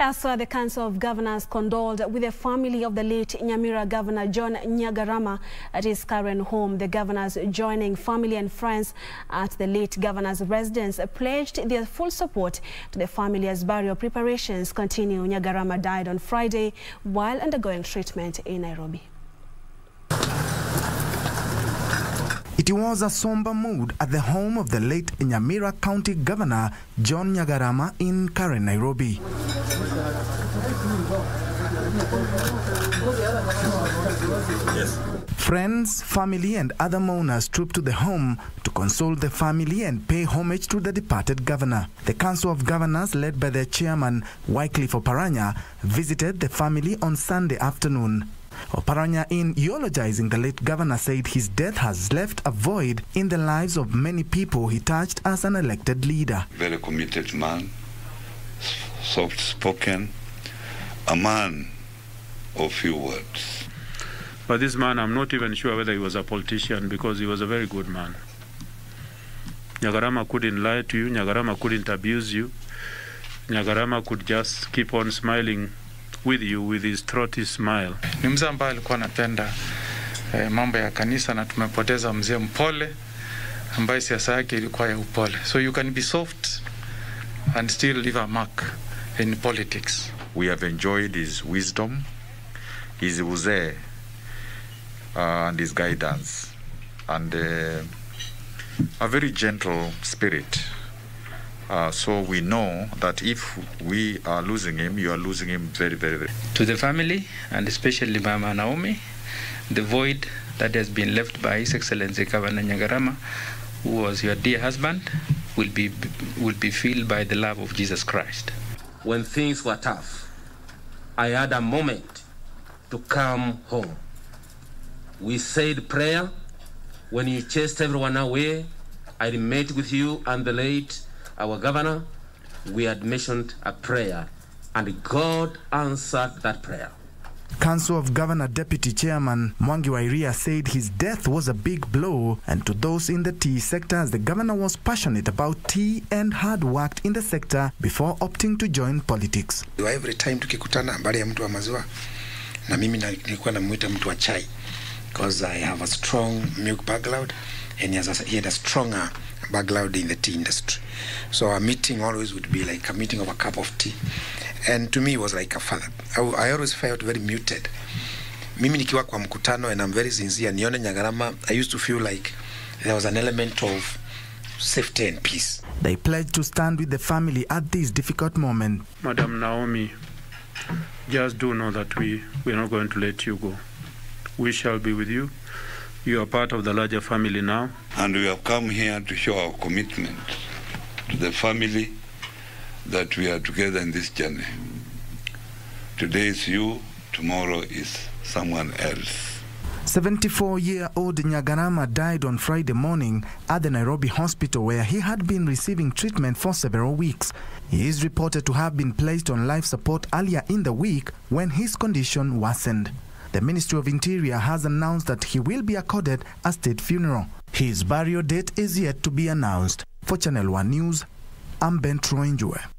Elsewhere, the Council of Governors condoled with the family of the late Nyamira Governor John Nyagarama at his current home. The governors, joining family and friends at the late governor's residence, pledged their full support to the family as burial preparations continue. Nyagarama died on Friday while undergoing treatment in Nairobi. It was a somber mood at the home of the late Nyamira County Governor John Nyagarama in Karen, Nairobi. Yes. Friends, family and other mourners trooped to the home to console the family and pay homage to the departed governor. The Council of Governors, led by their chairman Wycliffe Oparanya, visited the family on Sunday afternoon. Oparanya, in eulogizing the late governor, said his death has left a void in the lives of many people he touched as an elected leader. Very committed man, soft-spoken, a man of few words. But this man, I'm not even sure whether he was a politician, because he was a very good man. Nyagarama couldn't lie to you, Nyagarama couldn't abuse you. Nyagarama could just keep on smiling with you with his throaty smile. Ni mzee ambaye alikuwa anapenda mambo ya kanisa, na tumepoteza mzee mpole ambaye siasa yake ilikuwa ya upole. So you can be soft and still leave a mark in politics. We have enjoyed his wisdom, his uzee, and his guidance, and a very gentle spirit. So we know that if we are losing him, you are losing him very, very, very. To the family, and especially Mama Naomi, the void that has been left by His Excellency Governor Nyagarama, who was your dear husband, will be filled by the love of Jesus Christ. When things were tough, I had a moment to come home. We said prayer. When you chased everyone away, I met with you and the late our governor. We had mentioned a prayer, and God answered that prayer. Council of Governor Deputy Chairman Mwangi Wairia said his death was a big blow, and to those in the tea sector, as the governor was passionate about tea and hard worked in the sector before opting to join politics. Every time tukikutana habari ya mtu wa maziwa, na mimi nilikuwa namuita mtu wa chai, because I have a strong milk background, and he had a stronger background in the tea industry. So a meeting always would be like a meeting of a cup of tea. And to me, it was like a father. I always felt very muted. Mimi nikiwa kwa mkutano, and I'm very sincere, nione Nyagarama, I used to feel like there was an element of safety and peace. They pledged to stand with the family at this difficult moment. Madam Naomi, just do know that we're not going to let you go. We shall be with you. You are part of the larger family now. And we have come here to show our commitment to the family that we are together in this journey. Today is you, tomorrow is someone else. 74-year-old Nyagarama died on Friday morning at the Nairobi hospital, where he had been receiving treatment for several weeks. He is reported to have been placed on life support earlier in the week when his condition worsened. The Ministry of Interior has announced that he will be accorded a state funeral. His burial date is yet to be announced. For Channel One News, I'm Ben Troinjue.